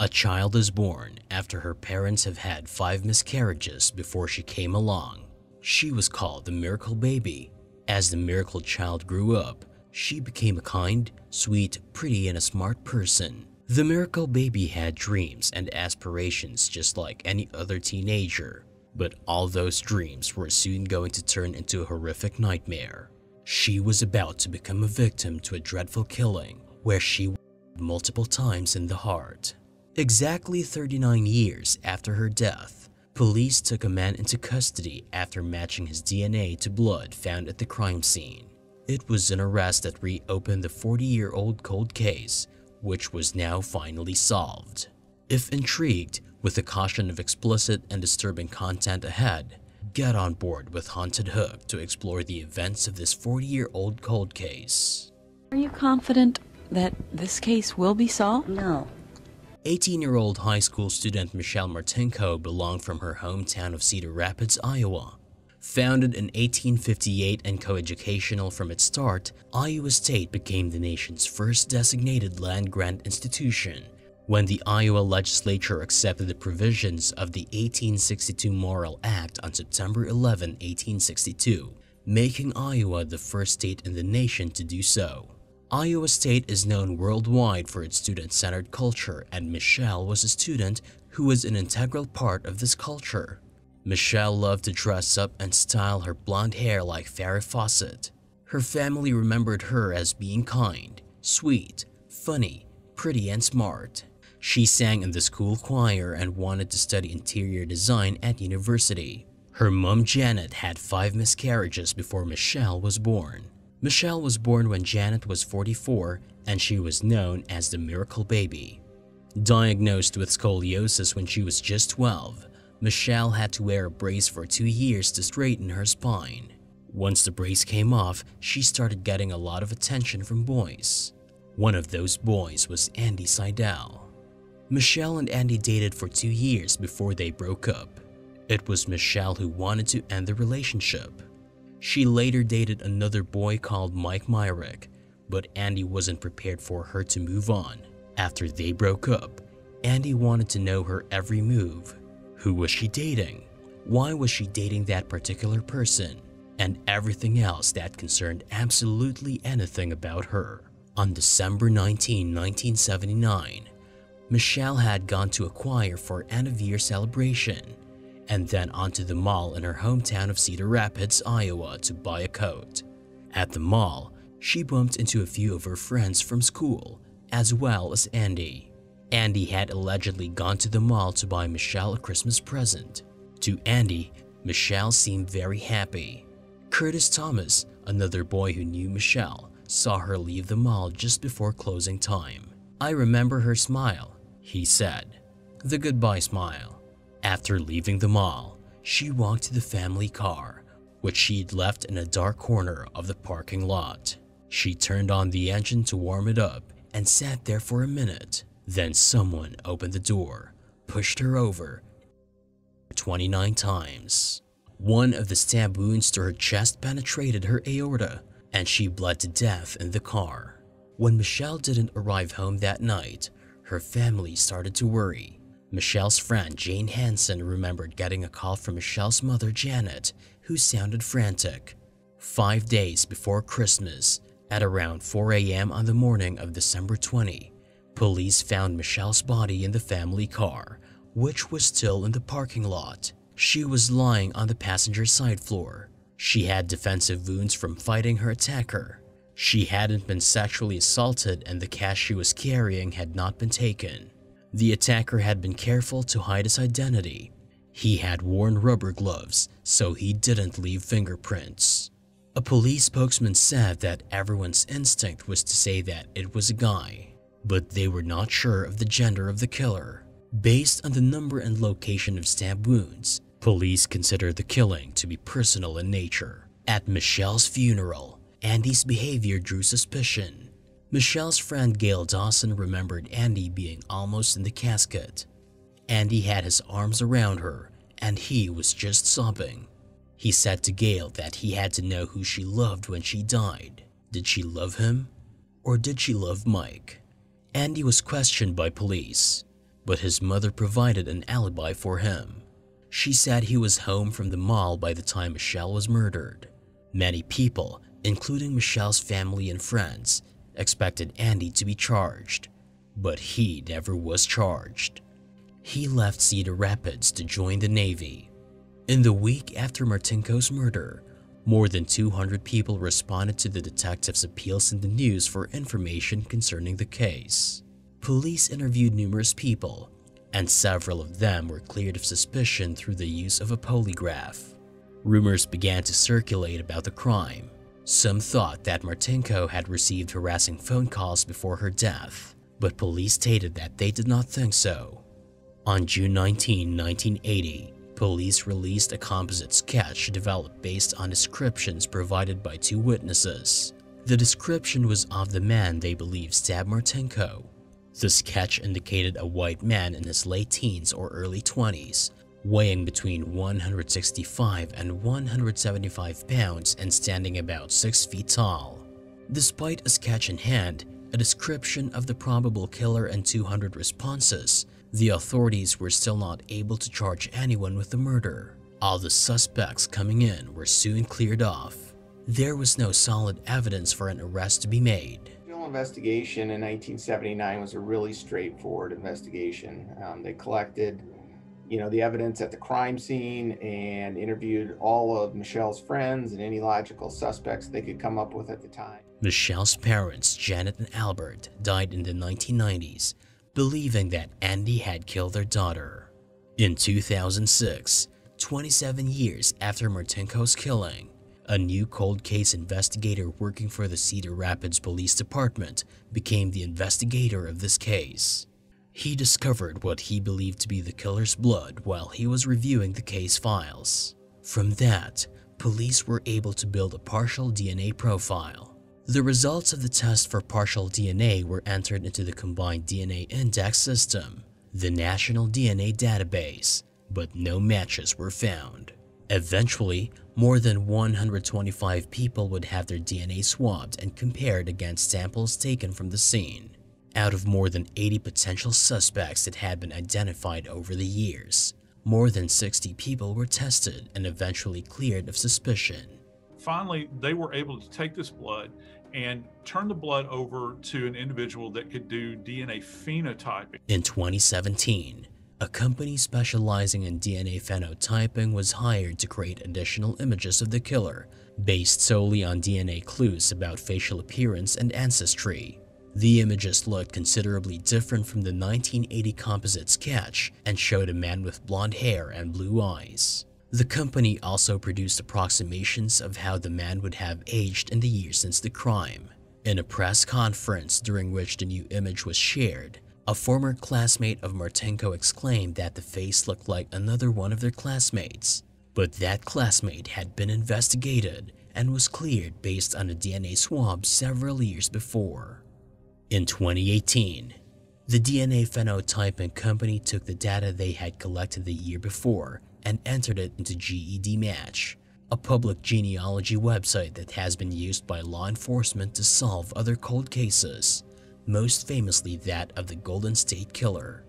A child is born after her parents have had 5 miscarriages before she came along. She was called the miracle baby. As the miracle child grew up, she became a kind, sweet, pretty, and a smart person. The miracle baby had dreams and aspirations just like any other teenager, but all those dreams were soon going to turn into a horrific nightmare. She was about to become a victim to a dreadful killing where she was shot multiple times in the heart. Exactly 39 years after her death, police took a man into custody after matching his DNA to blood found at the crime scene. It was an arrest that reopened the 40-year-old cold case, which was now finally solved. If intrigued, with the caution of explicit and disturbing content ahead, get on board with Haunted Hook to explore the events of this 40-year-old cold case. Are you confident that this case will be solved? No. 18-year-old high school student Michelle Martinko belonged from her hometown of Cedar Rapids, Iowa. Founded in 1858 and coeducational from its start, Iowa State became the nation's first designated land-grant institution when the Iowa legislature accepted the provisions of the 1862 Morrill Act on September 11, 1862, making Iowa the first state in the nation to do so. Iowa State is known worldwide for its student-centered culture, and Michelle was a student who was an integral part of this culture. Michelle loved to dress up and style her blonde hair like Farrah Fawcett. Her family remembered her as being kind, sweet, funny, pretty, and smart. She sang in the school choir and wanted to study interior design at university. Her mom Janet had 5 miscarriages before Michelle was born. Michelle was born when Janet was 44, and she was known as the miracle baby. Diagnosed with scoliosis when she was just 12, Michelle had to wear a brace for 2 years to straighten her spine. Once the brace came off, she started getting a lot of attention from boys. One of those boys was Andy Seidel. Michelle and Andy dated for 2 years before they broke up. It was Michelle who wanted to end the relationship. She later dated another boy called Mike Myrick, but Andy wasn't prepared for her to move on. After they broke up, Andy wanted to know her every move. Who was she dating? Why was she dating that particular person? And everything else that concerned absolutely anything about her. On December 19, 1979, Michelle had gone to a choir for end-of-year celebration, and then onto the mall in her hometown of Cedar Rapids, Iowa to buy a coat. At the mall, she bumped into a few of her friends from school, as well as Andy. Andy had allegedly gone to the mall to buy Michelle a Christmas present. To Andy, Michelle seemed very happy. Curtis Thomas, another boy who knew Michelle, saw her leave the mall just before closing time. "I remember her smile," he said. "The goodbye smile." After leaving the mall, she walked to the family car, which she'd left in a dark corner of the parking lot. She turned on the engine to warm it up and sat there for a minute. Then someone opened the door, pushed her over 29 times. One of the stab wounds to her chest penetrated her aorta, and she bled to death in the car. When Michelle didn't arrive home that night, her family started to worry. Michelle's friend Jane Hansen remembered getting a call from Michelle's mother Janet, who sounded frantic. 5 days before Christmas, at around 4 a.m. on the morning of December 20, police found Michelle's body in the family car, which was still in the parking lot. She was lying on the passenger side floor. She had defensive wounds from fighting her attacker. She hadn't been sexually assaulted, and the cash she was carrying had not been taken. The attacker had been careful to hide his identity. He had worn rubber gloves, so he didn't leave fingerprints. A police spokesman said that everyone's instinct was to say that it was a guy, but they were not sure of the gender of the killer. Based on the number and location of stab wounds, police considered the killing to be personal in nature. At Michelle's funeral, Andy's behavior drew suspicion. Michelle's friend Gail Dawson remembered Andy being almost in the casket. Andy had his arms around her, and he was just sobbing. He said to Gail that he had to know who she loved when she died. Did she love him? Or did she love Mike? Andy was questioned by police. but his mother provided an alibi for him. She said he was home from the mall by the time Michelle was murdered. Many people, including Michelle's family and friends, expected Andy to be charged, but he never was charged. He left Cedar Rapids to join the Navy. In the week after Martinko's murder, more than 200 people responded to the detective's appeals in the news for information concerning the case. Police interviewed numerous people, and several of them were cleared of suspicion through the use of a polygraph. Rumors began to circulate about the crime. Some thought that Martinko had received harassing phone calls before her death, but police stated that they did not think so. On June 19, 1980, police released a composite sketch developed based on descriptions provided by two witnesses. The description was of the man they believed stabbed Martinko. The sketch indicated a white man in his late teens or early 20s, weighing between 165 and 175 pounds and standing about 6 feet tall. Despite a sketch in hand, a description of the probable killer and 200 responses, the authorities were still not able to charge anyone with the murder. All the suspects coming in were soon cleared off. There was no solid evidence for an arrest to be made. Investigation in 1979 was a really straightforward investigation. They collected, the evidence at the crime scene and interviewed all of Michelle's friends and any logical suspects they could come up with at the time. Michelle's parents, Janet and Albert, died in the 1990s, believing that Andy had killed their daughter. In 2006, 27 years after Martinko's killing, a new cold case investigator working for the Cedar Rapids Police Department became the investigator of this case. He discovered what he believed to be the killer's blood while he was reviewing the case files. From that, police were able to build a partial DNA profile. The results of the test for partial DNA were entered into the Combined DNA Index System, the National DNA Database, but no matches were found. Eventually, more than 125 people would have their DNA swabbed and compared against samples taken from the scene. Out of more than 80 potential suspects that had been identified over the years, more than 60 people were tested and eventually cleared of suspicion. Finally, they were able to take this blood and turn the blood over to an individual that could do DNA phenotyping. In 2017, a company specializing in DNA phenotyping was hired to create additional images of the killer, based solely on DNA clues about facial appearance and ancestry. The images looked considerably different from the 1980 composite sketch and showed a man with blonde hair and blue eyes. The company also produced approximations of how the man would have aged in the years since the crime. In a press conference during which the new image was shared, a former classmate of Martinko exclaimed that the face looked like another one of their classmates, but that classmate had been investigated and was cleared based on a DNA swab several years before. In 2018, the DNA phenotyping company took the data they had collected the year before and entered it into GEDmatch, a public genealogy website that has been used by law enforcement to solve other cold cases, most famously that of the Golden State Killer.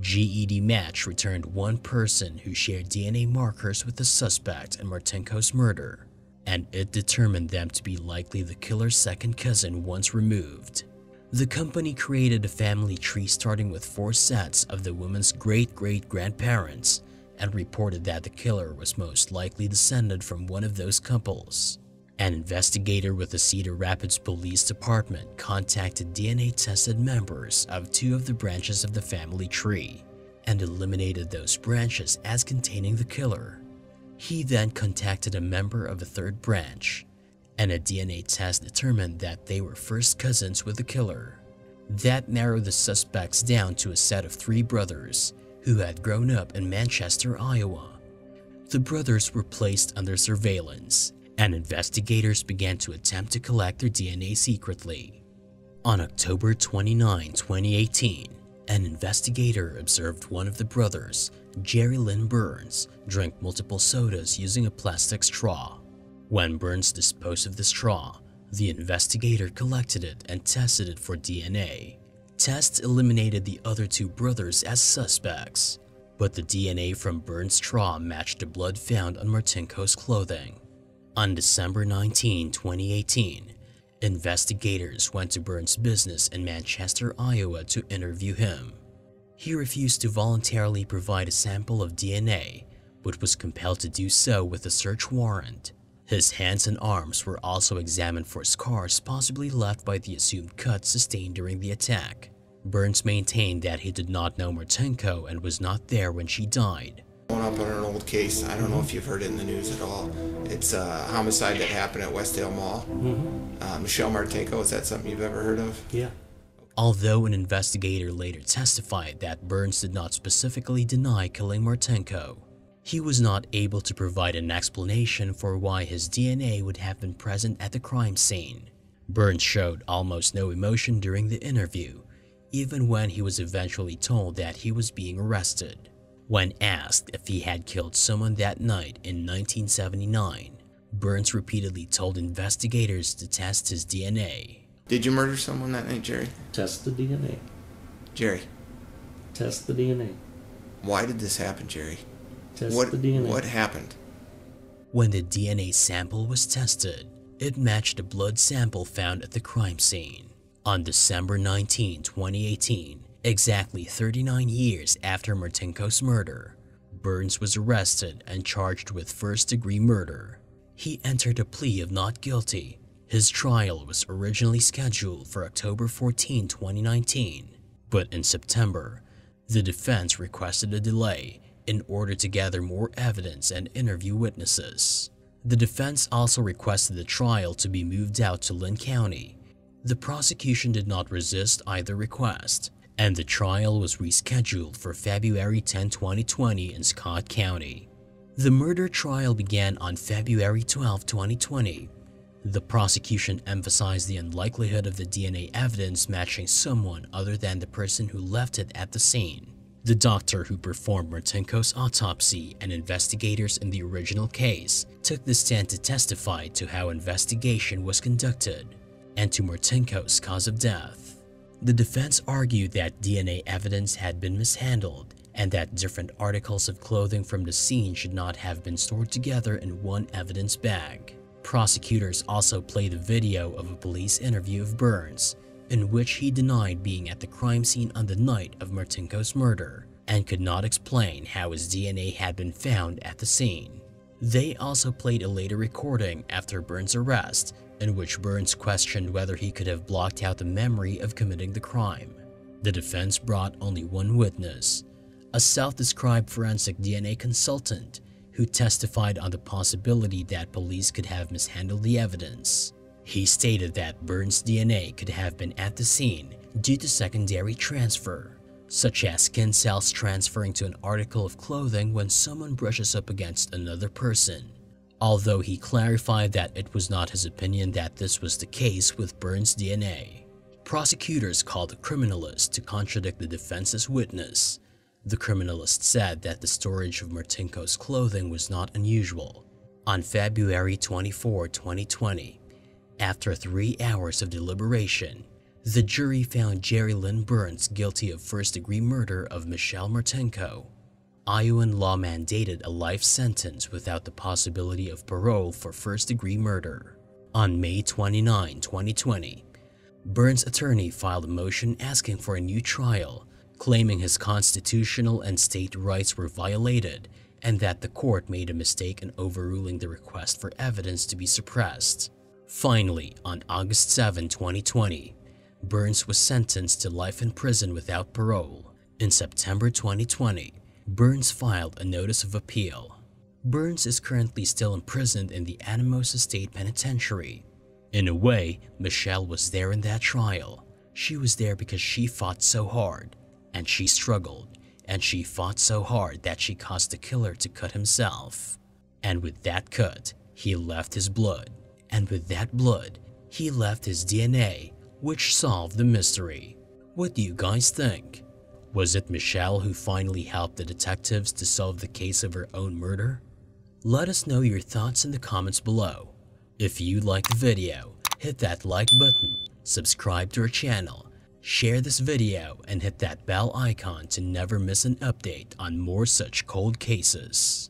GEDmatch returned one person who shared DNA markers with the suspect in Martinko's murder, and it determined them to be likely the killer's second cousin once removed. The company created a family tree starting with 4 sets of the woman's great-great-grandparents and reported that the killer was most likely descended from one of those couples. An investigator with the Cedar Rapids Police Department contacted DNA-tested members of 2 of the branches of the family tree and eliminated those branches as containing the killer. He then contacted a member of a 3rd branch, and a DNA test determined that they were first cousins with the killer. That narrowed the suspects down to a set of 3 brothers who had grown up in Manchester, Iowa. The brothers were placed under surveillance, and investigators began to attempt to collect their DNA secretly. On October 29, 2018, an investigator observed one of the brothers, Jerry Lynn Burns, drink multiple sodas using a plastic straw. When Burns disposed of the straw, the investigator collected it and tested it for DNA. Tests eliminated the other two brothers as suspects, but the DNA from Burns' straw matched the blood found on Martinko's clothing. On December 19, 2018, investigators went to Burns' business in Manchester, Iowa to interview him. He refused to voluntarily provide a sample of DNA, but was compelled to do so with a search warrant. His hands and arms were also examined for scars possibly left by the assumed cuts sustained during the attack. Burns maintained that he did not know Martinko and was not there when she died. Going up on an old case, I don't know if you've heard it in the news at all. It's a homicide that happened at Westdale Mall. Michelle Martinko, is that something you've ever heard of? Yeah. Although an investigator later testified that Burns did not specifically deny killing Martinko, he was not able to provide an explanation for why his DNA would have been present at the crime scene. Burns showed almost no emotion during the interview, even when he was eventually told that he was being arrested. When asked if he had killed someone that night in 1979, Burns repeatedly told investigators to test his DNA. Did you murder someone that night, Jerry? Test the DNA. Jerry. Test the DNA. Why did this happen, Jerry? Test the DNA. What happened? When the DNA sample was tested, it matched the blood sample found at the crime scene. On December 19, 2018, exactly 39 years after Martinko's murder, Burns was arrested and charged with first-degree murder. He entered a plea of not guilty. His trial was originally scheduled for October 14, 2019, but in September, the defense requested a delay in order to gather more evidence and interview witnesses. The defense also requested the trial to be moved out to Lynn County. The prosecution did not resist either request, and the trial was rescheduled for February 10, 2020 in Scott County. The murder trial began on February 12, 2020. The prosecution emphasized the unlikelihood of the DNA evidence matching someone other than the person who left it at the scene. The doctor who performed Martinko's autopsy and investigators in the original case took the stand to testify to how investigation was conducted and to Martinko's cause of death. The defense argued that DNA evidence had been mishandled and that different articles of clothing from the scene should not have been stored together in one evidence bag. Prosecutors also played a video of a police interview of Burns, in which he denied being at the crime scene on the night of Martinko's murder and could not explain how his DNA had been found at the scene. They also played a later recording after Burns' arrest, in which Burns questioned whether he could have blocked out the memory of committing the crime. The defense brought only one witness, a self-described forensic DNA consultant who testified on the possibility that police could have mishandled the evidence. He stated that Burns' DNA could have been at the scene due to secondary transfer, such as skin cells transferring to an article of clothing when someone brushes up against another person. Although he clarified that it was not his opinion that this was the case with Burns' DNA. Prosecutors called a criminalist to contradict the defense's witness. The criminalist said that the storage of Martinko's clothing was not unusual. On February 24, 2020, after 3 hours of deliberation, the jury found Jerry Lynn Burns guilty of first-degree murder of Michelle Martinko. Iowan law mandated a life sentence without the possibility of parole for first-degree murder. On May 29, 2020, Burns' attorney filed a motion asking for a new trial, claiming his constitutional and state rights were violated and that the court made a mistake in overruling the request for evidence to be suppressed. Finally, on August 7, 2020, Burns was sentenced to life in prison without parole. In September 2020, Burns filed a notice of appeal. Burns is currently still imprisoned in the Alamosa State Penitentiary. In a way, Michelle was there in that trial. She was there because she fought so hard, and she struggled, and she fought so hard that she caused the killer to cut himself. And with that cut, he left his blood. And with that blood, he left his DNA, which solved the mystery. What do you guys think? Was it Michelle who finally helped the detectives to solve the case of her own murder? Let us know your thoughts in the comments below. If you liked the video, hit that like button, subscribe to our channel, Share this video and hit that bell icon to never miss an update on more such cold cases.